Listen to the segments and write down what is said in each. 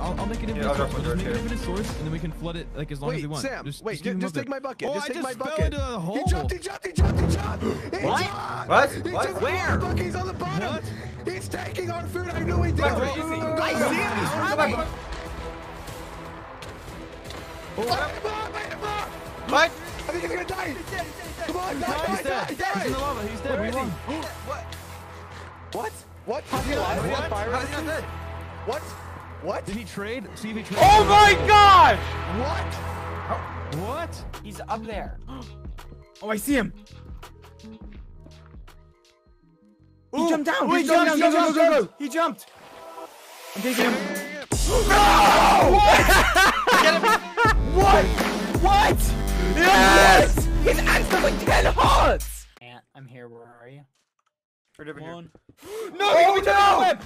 I'll make an infinite source. We'll just make an infinite source, and then we can flood it like as long as we want. Sam, wait, just take my bucket. Just take my bucket. Into the hole. He jumped. He jumped. He jumped. He jumped. What? What? Where? He's on the bottom. He's taking our food. I knew he did. I see him. What? I think he's gonna die. He's dead. Come on, die. He's in the lava. He's dead. We won. What? What? How's he alive? How's he not dead? What? What? Did he trade? See if he traded. Oh my god! What? What? He's up there. Oh, I see him. He jumped down. He jumped down. He jumped. I'm taking him. No! What? What? Yes! He's actually 10 hearts! Ant, I'm here. Where are you? Right over here. No! No!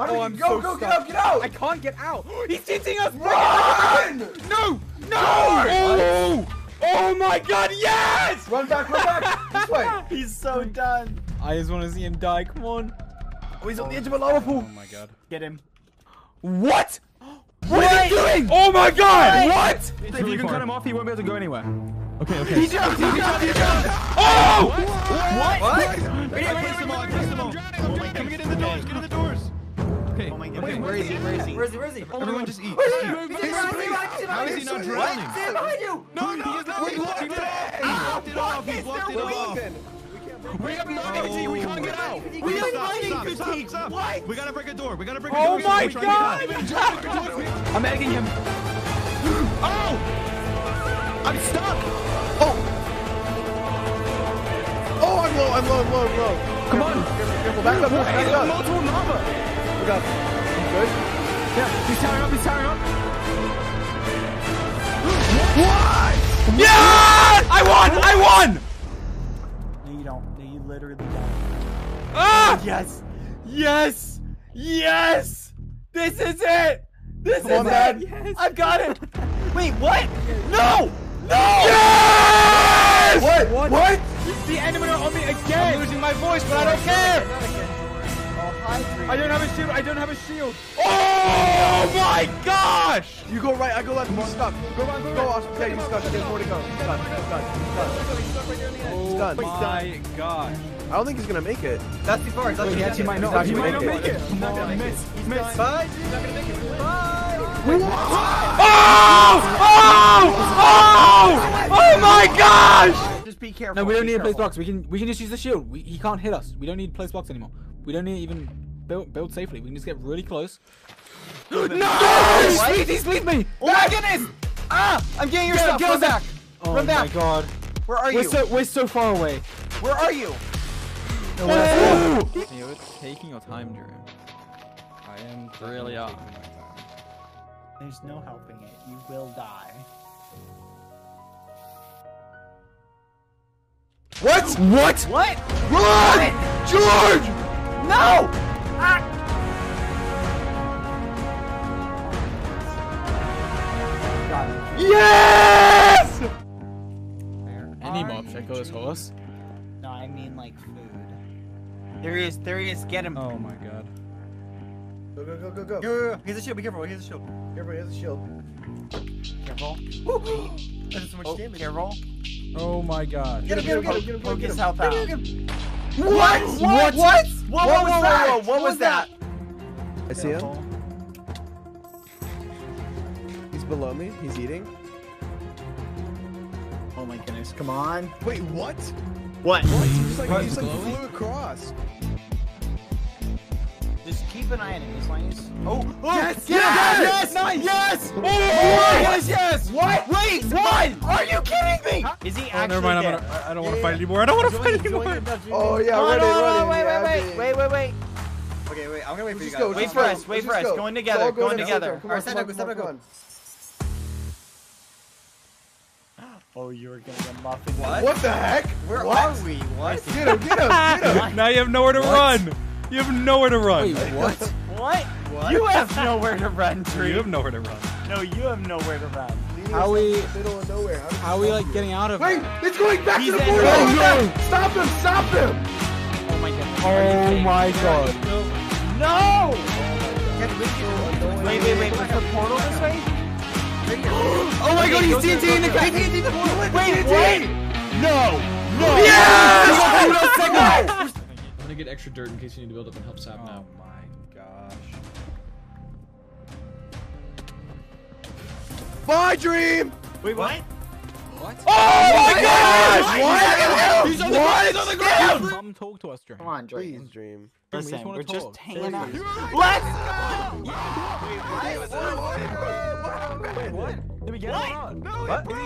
Oh, I'm so stuck. Get out, get out! I can't get out! He's teasing us! Run! No! No! Oh! Oh my god, yes! Run back, run back! This way! He's so done. I just want to see him die, come on. Oh, he's on the edge of a lava pool. Oh my god. Get him. What? What are you doing? Oh my god! What? If you can cut him off, he won't be able to go anywhere. Okay, okay. He jumped! He jumped! He jumped! Oh! What? Get in the doors! Get in the doors! Okay. Oh my god. Wait, where is he? Where is he? Where is he? Where is he? Everyone just eat. How is he not drowning? Sam, behind you! No, no, he's not. He blocked it off. He blocked it off. He blocked it off. We have no fatigue. We can't get out. We have no fatigue. What? We gotta break a door. We gotta break a door. Oh my god! I'm egging him. Oh! I'm stuck. Oh! Oh, I'm low. I'm low. I'm low. I'm low. Come on. Careful. Back up. Back up. Multiple lava. Up. He's good. Yeah, he's towering up, he's towering up. What? Yeah! I won! I won! No, you don't. No, you literally don't. Ah! Yes! Yes! Yes! This is it! This is it! Yes. I've got it! Wait, what? No! No! Yes! What? What? This is the animator on me again! I'm losing my voice, but I don't care! I don't have a shield. I don't have a shield. Oh my gosh! You go right. I go left. You're stuck. Go right. Go off. Okay, you're stuck. There's more to go. Stuck. Oh stuck. My gosh! I don't think he's gonna make it. That's the far. That's he might not. He might not make it. He's not gonna make it. He's not gonna make it. Bye. Oh! Oh! Oh my gosh! Just be careful. No, we don't need a place box. We can just use the shield. He can't hit us. We don't need place box anymore. We don't need even build safely. We can just get really close. No! He's lead me! Oh my goodness! Ah! I'm getting your stuff! Go back! Run back! Oh my god. Where are you? We're so far away. Where are you? You're taking your time, Drew. I am really up. There's no helping it. You will die. What? What? What? Run! George! No! Ah. Yes! Any mob should kill his horse? No, I mean like food. There he is, get him. Oh my god. Go. Yo. Here's a shield, be careful, here's a shield. Careful, here's a shield. Careful. Woo! That's so much damage. Careful. Oh my god. Get him. Poke his health out. What? What? What? What was that? What was that? I see him. He's below me. He's eating. Oh my goodness! Come on. Wait, what? What? What? He just like flew across. Just keep an eye on him as long as. Oh! Yes! Nice! Yes! Oh! Yes! What? Wait! What? Are you kidding me? Is he actually? Never mind. I don't want to fight anymore. I don't want to fight anymore. Oh yeah! Wait! Okay, wait. I'm gonna wait for you guys. Wait for us. Wait for us. Going together. Going together. All right, step up. Oh, you were gonna get muffin. What the heck? Where are we? What? Get him! Now you have nowhere to run. You have nowhere to run. Wait, what? What? You have nowhere to run, Dream. You have nowhere to run. No, you have nowhere to run. How are we like getting out of it? Wait, it's going back to the border! Oh, no. Stop him! Stop him! Oh my god. Oh my god. No! Wait, was the portal this way? Oh my god, he's TNT in the guy! Wait! No! Yes! I'm gonna get extra dirt in case you need to build up and help Sap now. Oh my gosh. Bye, Dream! Wait, what? What? Oh my gosh! What? He's on the ground! He's on the ground! Come talk to us, Dream. Come on, Dream. Please, Dream. Listen, we're just hanging out. Let's go! Wait, what? Did we get out? No, what are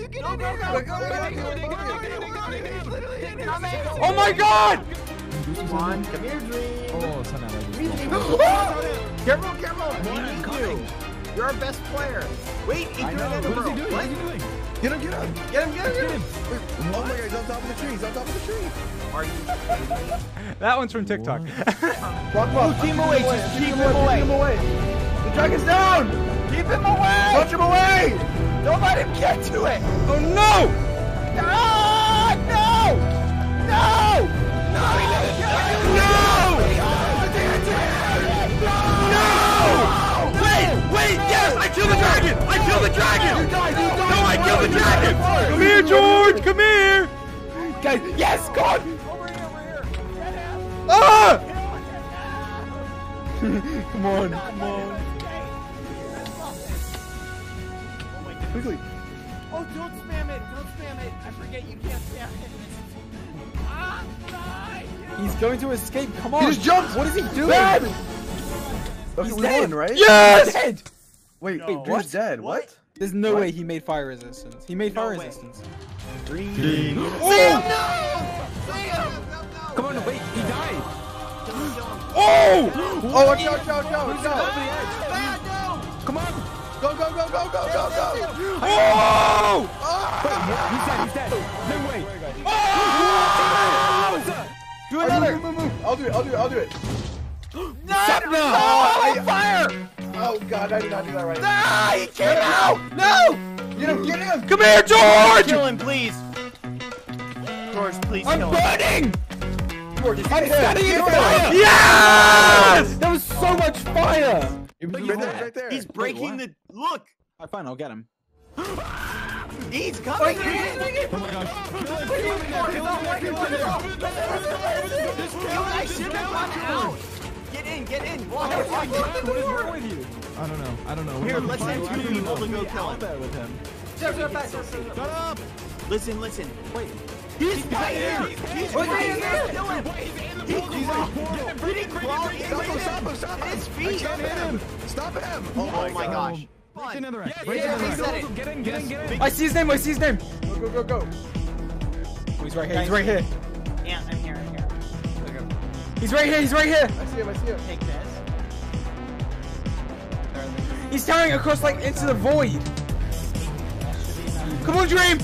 you getting out? Oh my god! Come on, come here, Dream. Oh, it's not out. Careful, careful! You're our best player. Wait, he's doing another world. What is he doing? Get him! Oh my god, he's on top of the tree. Are you kidding me? That one's from TikTok. Walk. Team away. Just keep him away. The dragon's down. Keep him away. Punch him away. Don't let him get to it. Oh no! No! Wait, yes! I killed the dragon! You died! No, I killed the dragon! Come here, George! Come here! Guys, yes! Go on! Over here! Get out! Ah! Come on! Quickly! Oh, don't spam it! I forget you can't spam it! Ah! He's going to escape! Come on! He just jumped! What is he doing? Dad! Okay, we won, right? Yes! Dead. Wait, Drew's dead. What? There's no way he made fire resistance. Green. Oh! No! Come on, wait, he died. Oh! Oh, watch out! Come on! Go! Oh! He's dead. No way. Oh! Do another. Move. I'll do it. No! Oh, fire! Oh god, I did not do that right. Ah, he came out! No! Get him! Come here, George! Kill him, please. George, please kill him. I'm burning! George, I'm setting it on fire! Yes! That was so much fire! Right there. He's breaking the... Look! Alright, fine, I'll get him. He's coming! Oh my gosh. I should have gone out! Get in! What is wrong with you? I don't know. Here, let's send two people to go kill him. Shut up! Listen. Wait. He's right here! He's right here! Kill him! He's on the portal! He didn't crawl in! Stop him! His feet! Stop him! Oh my gosh. Break another egg. Get in! I see his name! Go! He's right here. Yeah, I'm here. He's right here! I see him. Take this. He's tearing across, like, into the void. Come on, Dream!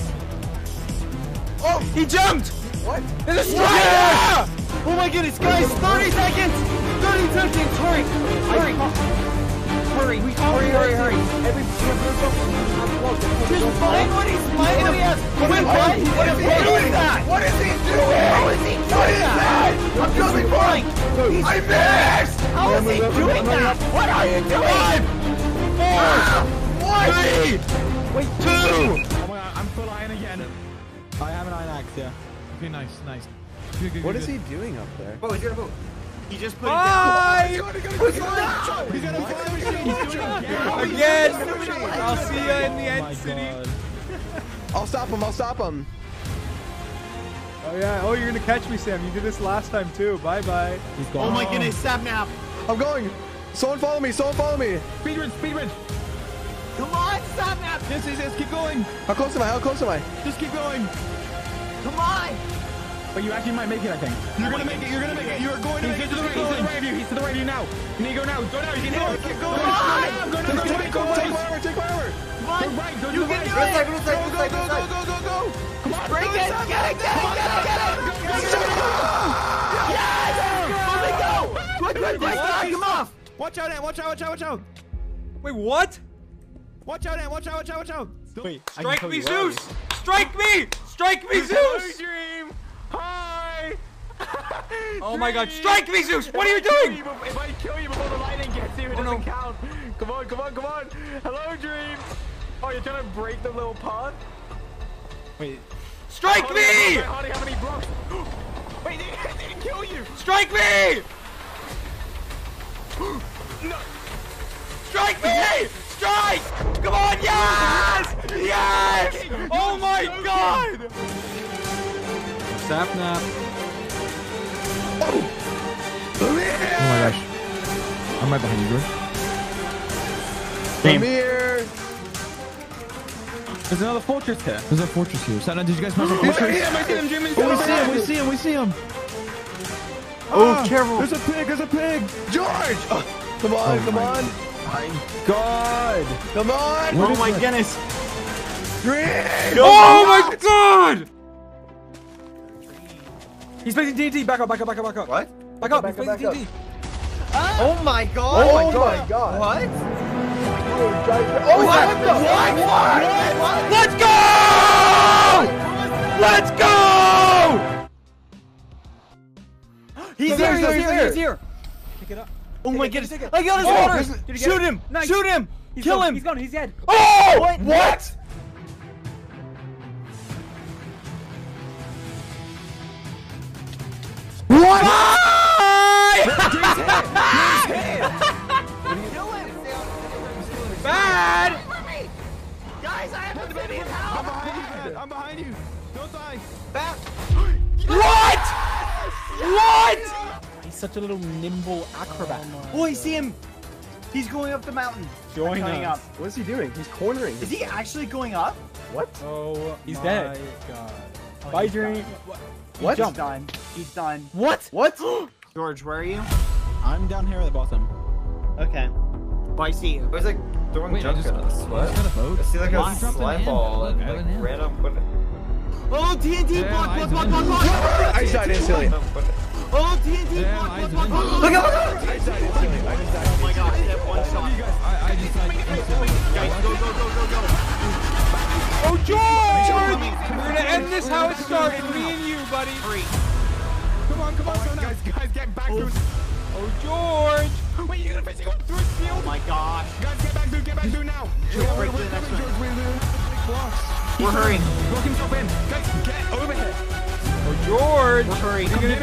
Oh! He jumped! What? There's a strider! Yeah! Oh my goodness, guys! 30 seconds! 30 seconds! Hurry! Hurry! Just find what he's finding! What is he doing? I'm jumping for him! I missed! How is he doing that? What are you doing? 5, 4, 3, 2! Oh my god, I'm full iron again. I have an iron axe, yeah. Okay, nice. What is he doing up there? Oh, he's gonna move. He just put it down. He's gonna again. I'll see you in the end city. I'll stop him. Oh yeah. Oh, you're gonna catch me, Sam. You did this last time too. Bye. He's gone. Oh my goodness, Sapnap. I'm going. Someone follow me. Speed ridge. Come on, Sapnap. Yes. Keep going. How close am I? Just keep going. Come on. But you actually might make it, I think. You're gonna make it. You're going to make it. He's to the right of you now. You need to go now. Go now. Keep going. Go. Take my armor. Come on. Go right. Go. Come on. Break it. Get it. Yes. Go. Come off. Watch out. Wait, what? Watch out. Wait. Strike me, Zeus. Hi! Oh my god, strike me, Zeus! What are you doing? If I kill you before the lightning gets here, it doesn't count. Come on, come on, come on! Hello, Dream! Oh, you're trying to break the little path? Wait. Strike me! Hardy, how many blocks? Wait, they didn't kill you! Strike me! No! Strike me! Strike! Come on, yes! Yes! Oh my god! Sapnap. Oh! Come here! Oh my gosh. I'm right behind you, George. Come here! There's another fortress here. There's a fortress here. Sapnap, did you guys find the fortress? I see him, Jimmy! Oh, we see him! Oh, careful! There's a pig! There's a pig! George! Oh, come on, come on! My god! Come on! Oh my goodness! Dream! Oh my god! He's playing TNT! Back up! Back up! Back up! Back up! What? Back up! He's playing TNT! Oh my god! Oh my god! What? Oh my god! What? Let's go! Let's go! He's there! He's there! He's here! Pick it up! Oh my goodness! I got his water! Shoot him! Nice. Shoot him! He's Kill gone. Him! He's gone! He's dead! Oh! What? What? Bad! Guys, I have to be in hell! I'm behind you! Don't die! Back! What? What? Such a little nimble acrobat. Oh, I see him. He's going up the mountain. Join us. What's he doing? He's cornering. Is he actually going up? What? Oh, he's dead. God. Oh, bye, Dream. What? He's done. He's done. What? What? George, where are you? I'm down here at the bottom. Okay. Well, I see. It was like throwing junk at us. What? I see like a slide ball and like ran up with it. Oh, TNT block. I shot instantly. Oh, TNT! Look out! Oh my god, I have one shot. I just Guys, go. Oh, George! We're gonna end this how it started, me and you, buddy. Come on, guys, get back to it. Oh, George! Wait, you're gonna face it through his field? Oh my god. Guys, get back to it now. We're hurrying. Look himself in. Guys, get over here. Oh, George! Hurry. What are you gonna do?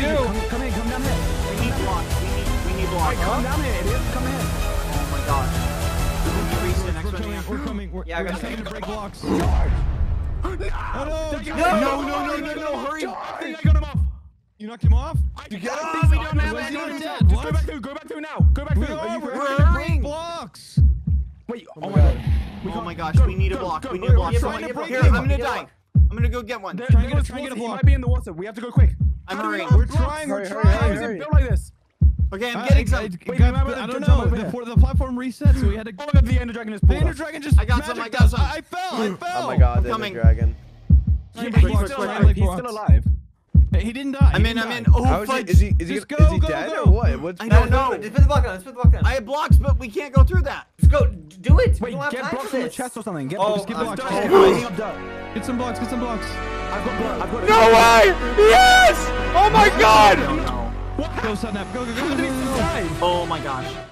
Come down here. We need blocks. We need blocks. Come down here, idiot. Come in. Oh my god. We reached the next one. We're coming. Yeah, I got to break blocks. George! No, hurry. George. I got him off. You knocked him off? You got him off. We don't have anyone dead. Just go back through now. Go back through. We're hurrying. Blocks. Wait. Oh my god. Oh my gosh. We need a block. We need a block. Here, I'm gonna die. I'm gonna go get one. Try and get a block. He might be in the water. We have to go quick. I'm hurrying. We're trying. Hurry. Build like this. Okay, I'm getting some. I don't know. The platform reset, so we had to go up the Ender Dragon. The Ender Dragon just. I got some. I fell. Oh my god, the Ender Dragon. He's still alive. He didn't die. I'm in. Oh fudge. Is he dead or what? I don't know. Just put the block on. I have blocks, but we can't go through that. Let's go. Do it. Wait, get blocks from the chest or something. Get blocks. Get some blocks. I've got no way! Yes! Oh my god! Go, Sapnap. Go. Oh my gosh.